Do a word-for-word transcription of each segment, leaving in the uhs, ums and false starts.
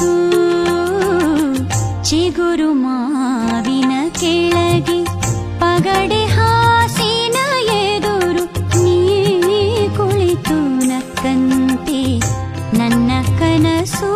ು ಗುರುಮಾವಿನ ಕೆಳಗೆ ಪಗಡೆ ಹಾಸಿನ ಎದುರು ನೀ ಕುಳಿತು ನಕ್ಕಂತೆ ನನ್ನ ಕನಸು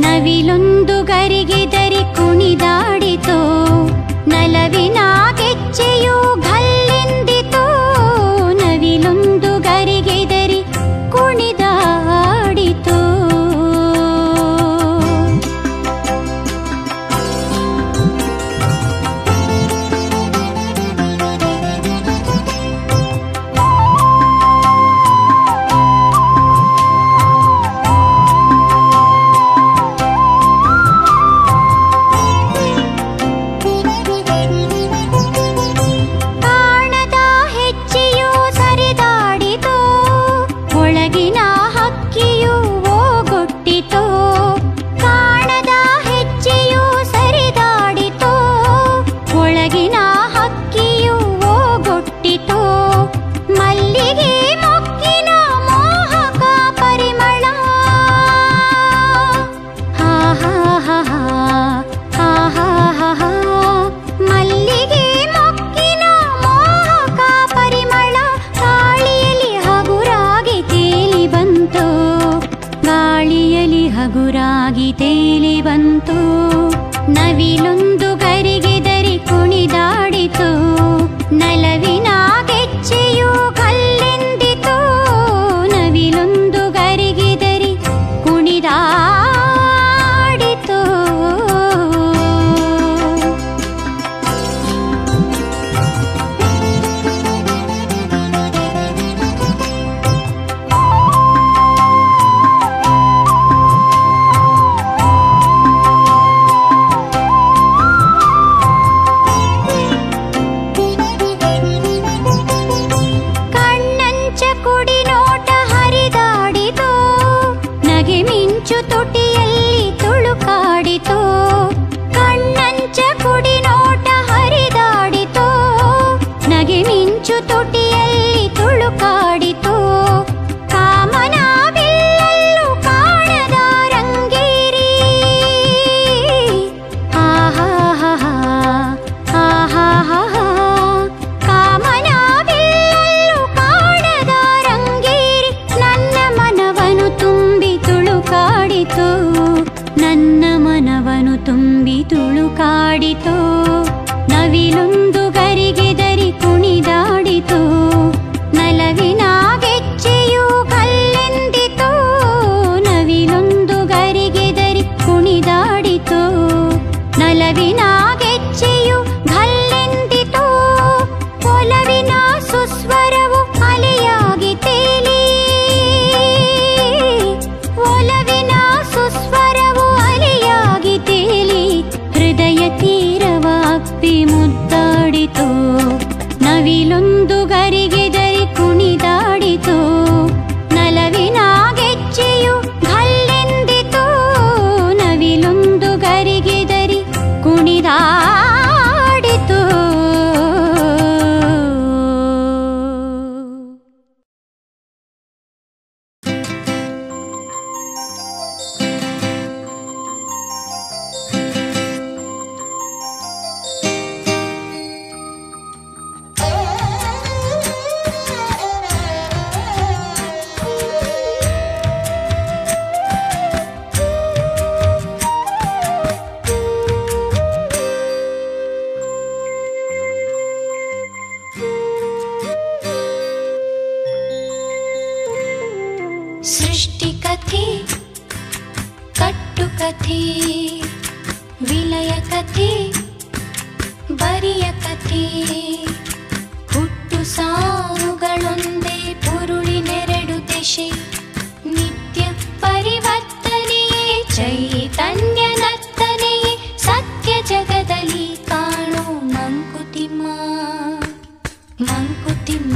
ನವಿಲೊಂದು ಗರಿಗೆದರೆ ಕುಣಿದಾಡಿತು ನಲವಿನಾಗೆಚ್ಚೆಯು ಘಲ್ಲೆಂದಿತು ನವಿಲೊಂದು ಗರಿಗೆದರೆ ಕುಣಿದಾಡಿತು ನವಿಲೊಂದು ಗರಿಗೆದರೆ ಕುಣಿದಾಡಿತು ನಲವಿನಾಗೆಚ್ಚೆಯು ಘಲ್ಲೆಂದಿತು ನವಿಲೊಂದು ಗರಿಗೆದರೆ ಕುಣಿದಾಡಿತು. ನವಿಲೊಂದು ಗರಿಗೆದರೆ ಕುಣಿದಾಡಿತು ನಲವಿನಾಗೆಚ್ಚೆಯು ಘಲ್ಲೆಂದಿತು ನವಿಲೊಂದು ಗರಿಗೆದರೆ ಕುಣಿದಾಡಿತು ನಲವಿನಾಗೆಚ್ಚೆಯು ಘಲ್ಲೆಂದಿತು ಒಲವಿನ ಸುಸ್ವರವು ಅಲೆಯಾಗಿ ತೇಲಿ ಒಲವಿನ ಸುಸ್ವರವು ಅಲೆಯಾಗಿ ತೇಲಿ ಹೃದಯ ತೀರವ ಅಪ್ಪಿ ಮುದ್ದಾಡಿತು ನವಿಲೊಂದು ಗರಿಗೆದರೆ ಕುಣಿದಾಡಿತು ನಲವಿನಾಗೆಚ್ಚೆಯು ಘಲ್ಲೆಂದಿತು ನವಿಲೊಂದು ಗರಿಗೆದರೆ ಕುಣಿದಾಡಿತು. सृष्टिकथे कट्टुकथे विलयकथे बरियकथे हुट्टु सावुगळोंदे पुरुळिनेरडु देशे नित्य परिवर्तने चैतन्यनर्तने सत्य जगदल्लि काणो मंकुतिम्म मंकुतिम्म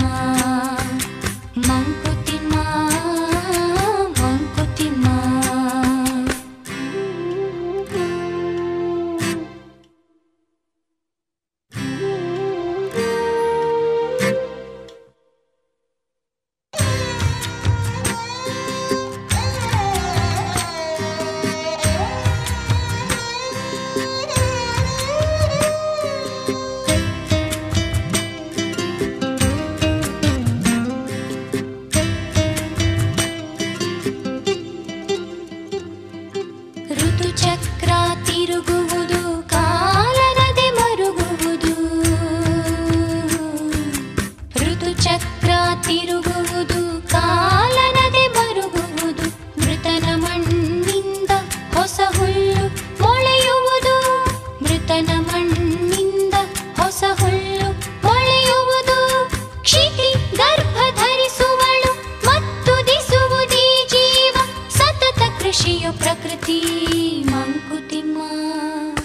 प्रकृति मंकुतिम्मा।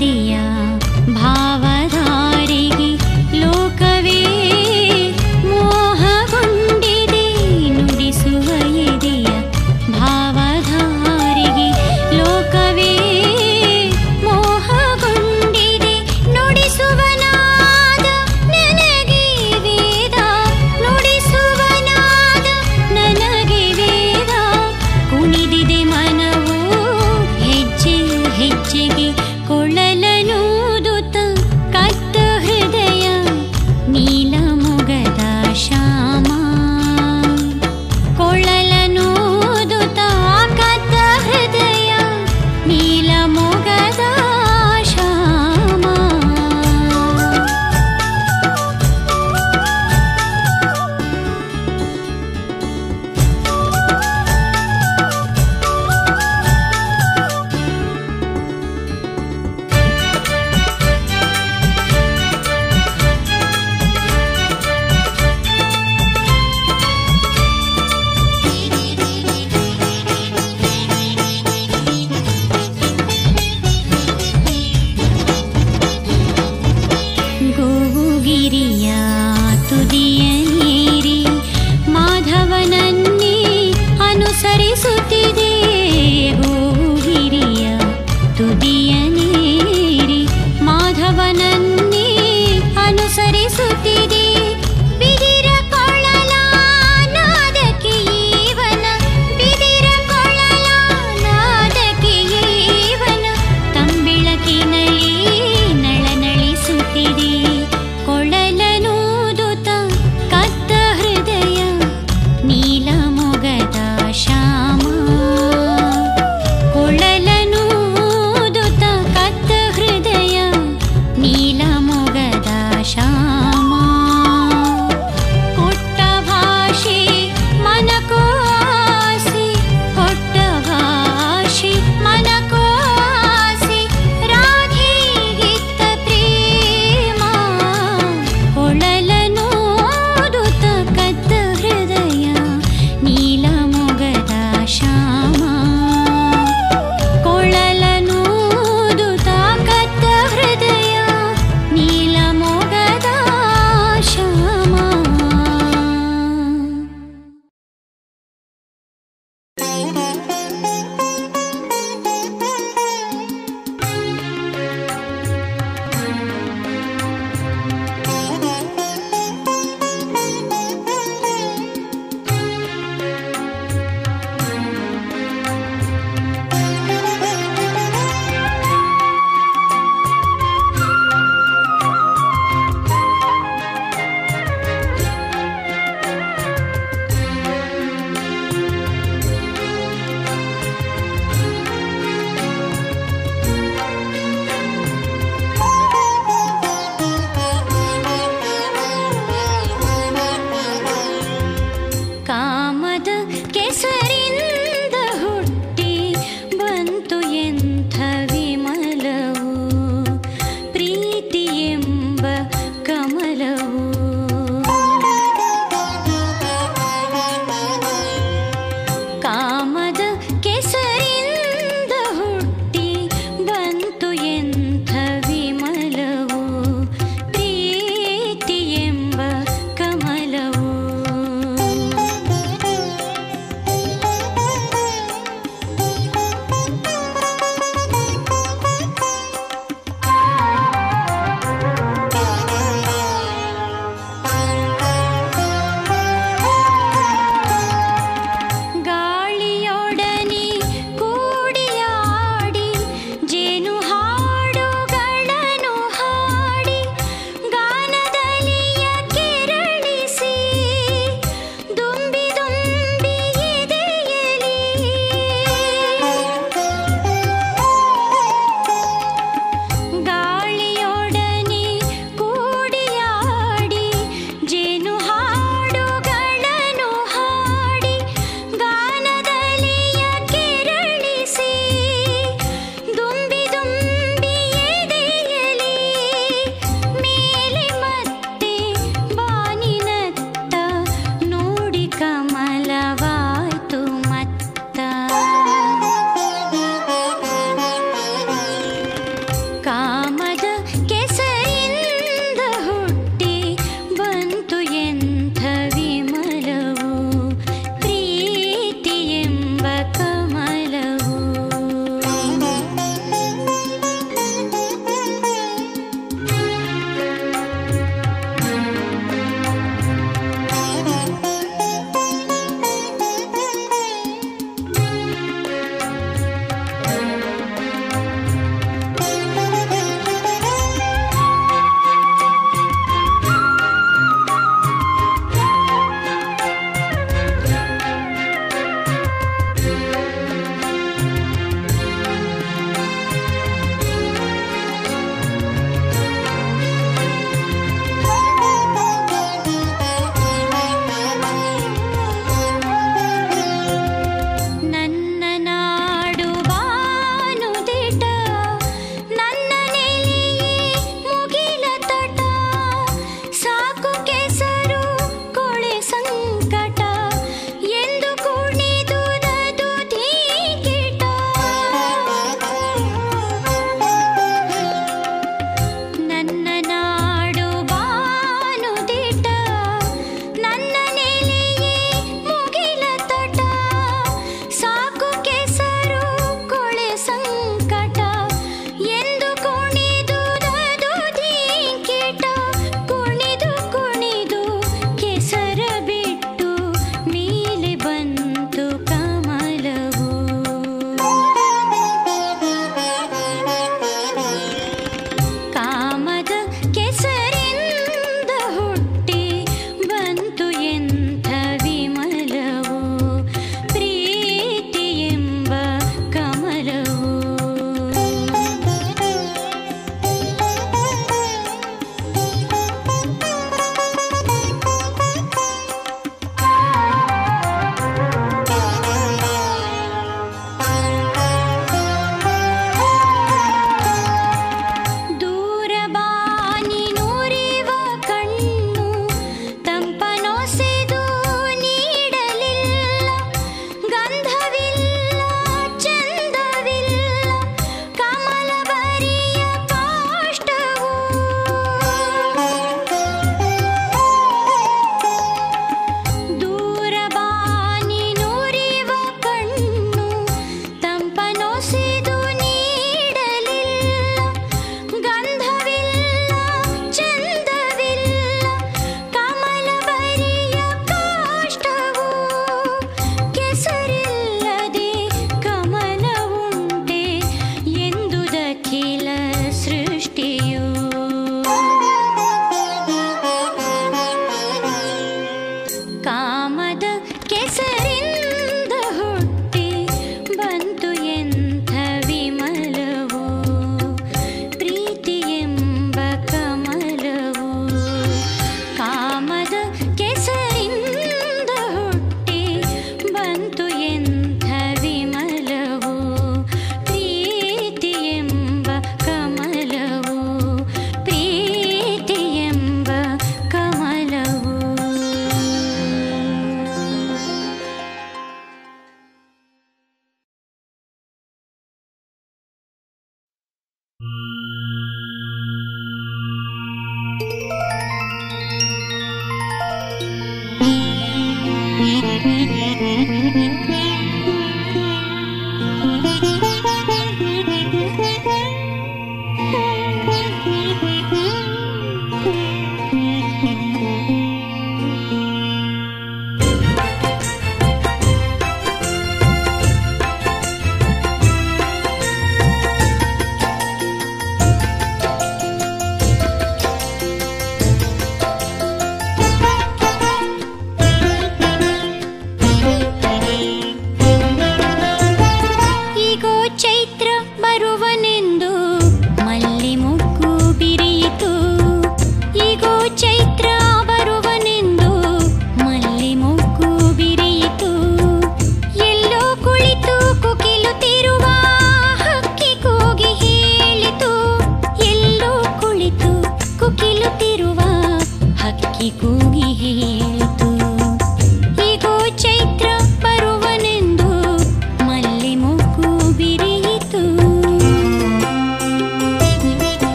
दिया भावधारिगी लोकवे मोहगुंडिदे नुडिसुव दिया भावधारिगी लोकवे मोहगुंडिदे नुडिसुवनाद ननगे वेद नुडिसुवनाद ननगे वेद कुणिदिदे मनवु हेज्जे हेज्जेगे कोळलनु।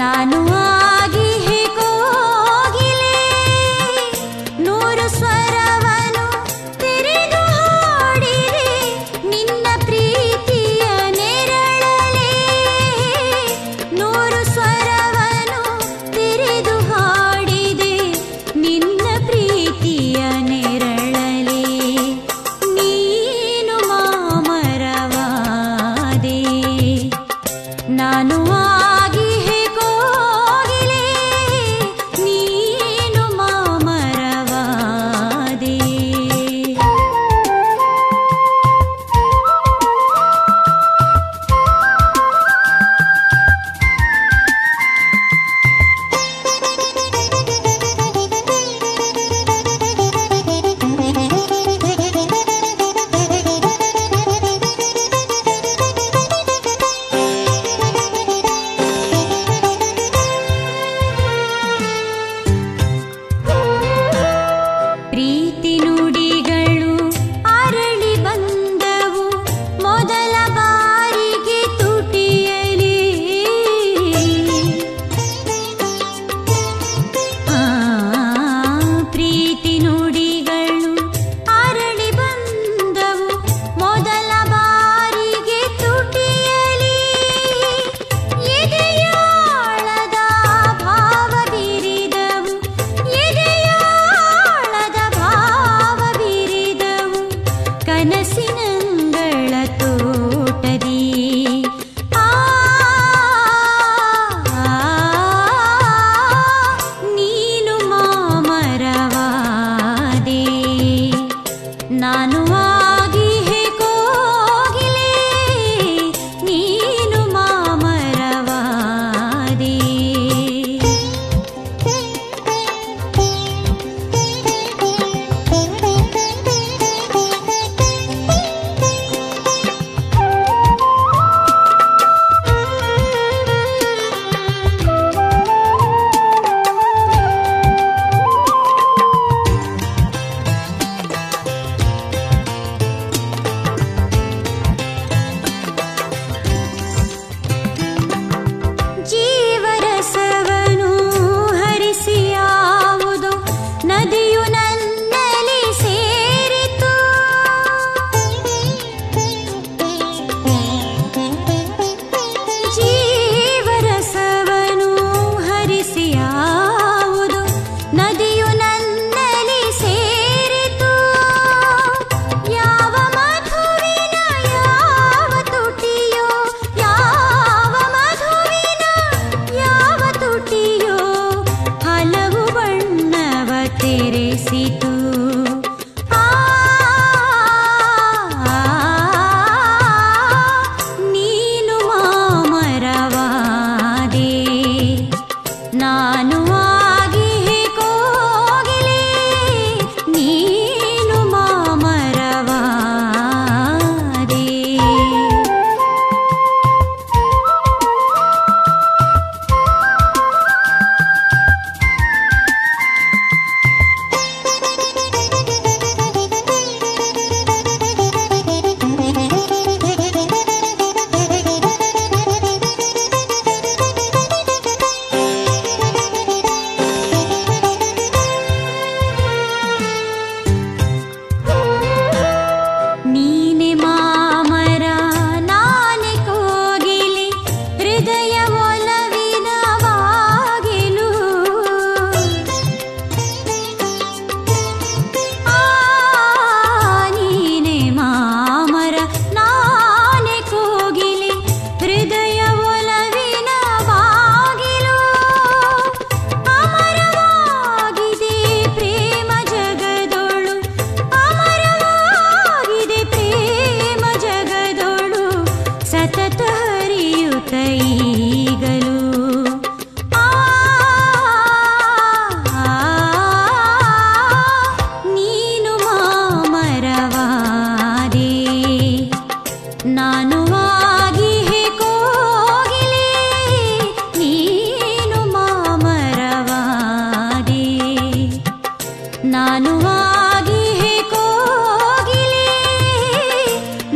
नानु आगी होगिले नूर स्वरवनु तेरेदु होडिदे निन्न प्रीतिय नेरळले नूर स्वरवनु तेरेदु होडिदे निन्न प्रीतिय नेरळले नीनु मामरवादे नानु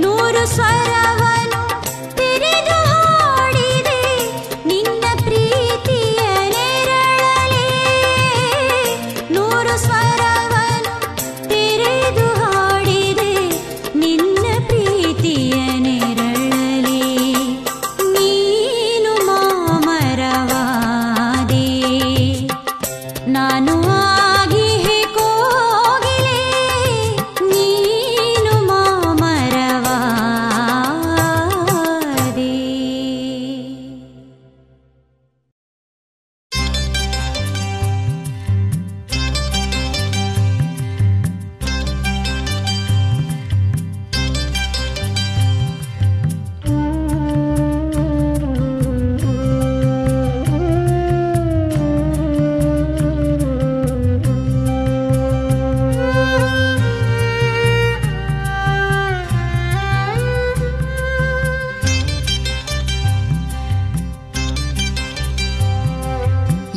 नूर स्वरवनु तेरेदु होडिदे।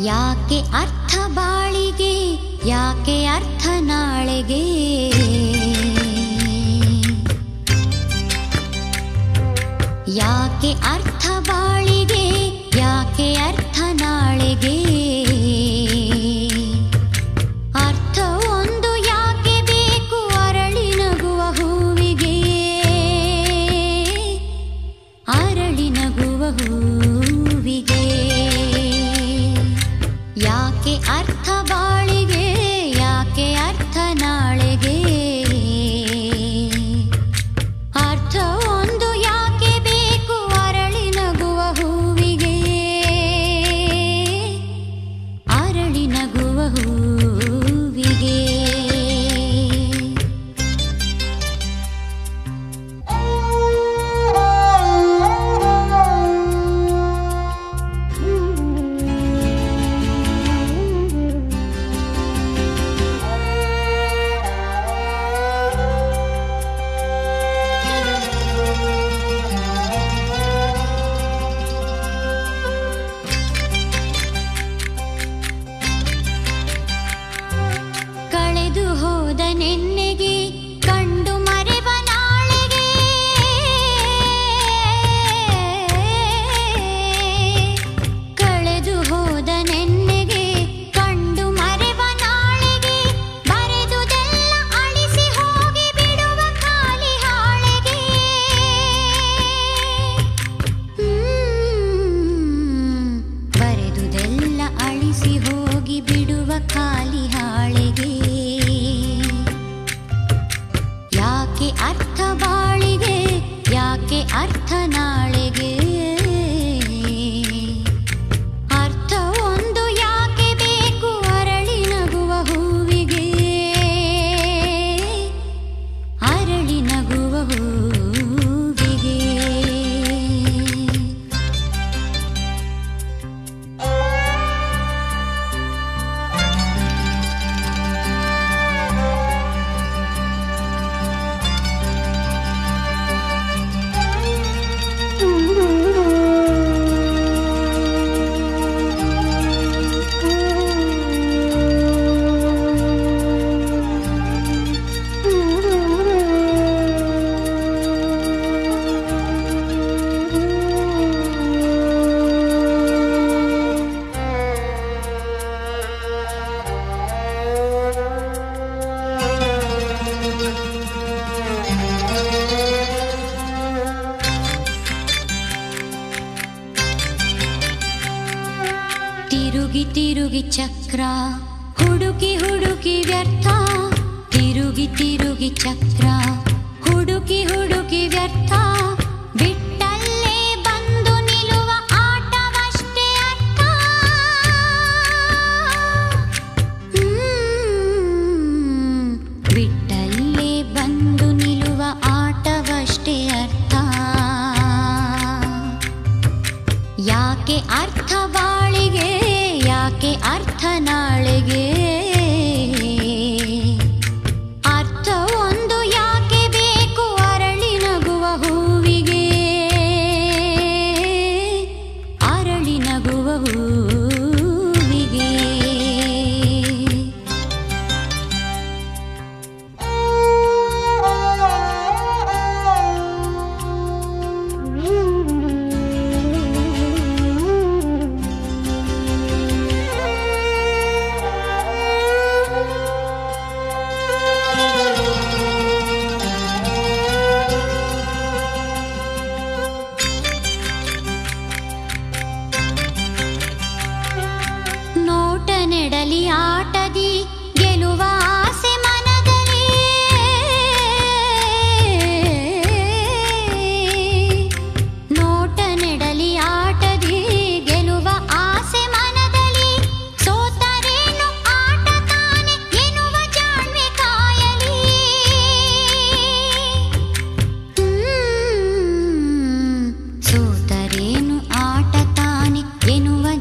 ಯಾಕೆ ಅರ್ಥ ಬಾಳಿಗೆ ಯಾಕೆ ಅರ್ಥ ನಾಳೆಗೆ ಯಾಕೆ ಅರ್ಥ ಬಾಳಿಗೆ ಯಾಕೆ ಅರ್ಥ ನಾಳೆಗೆ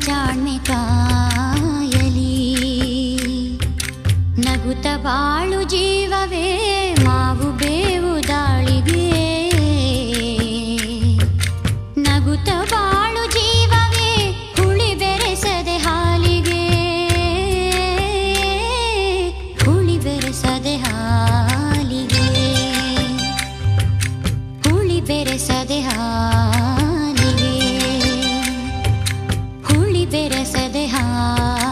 ಜಾಣ್ಮೆ ಕಾಯಲಿ बेरसदे हाँ।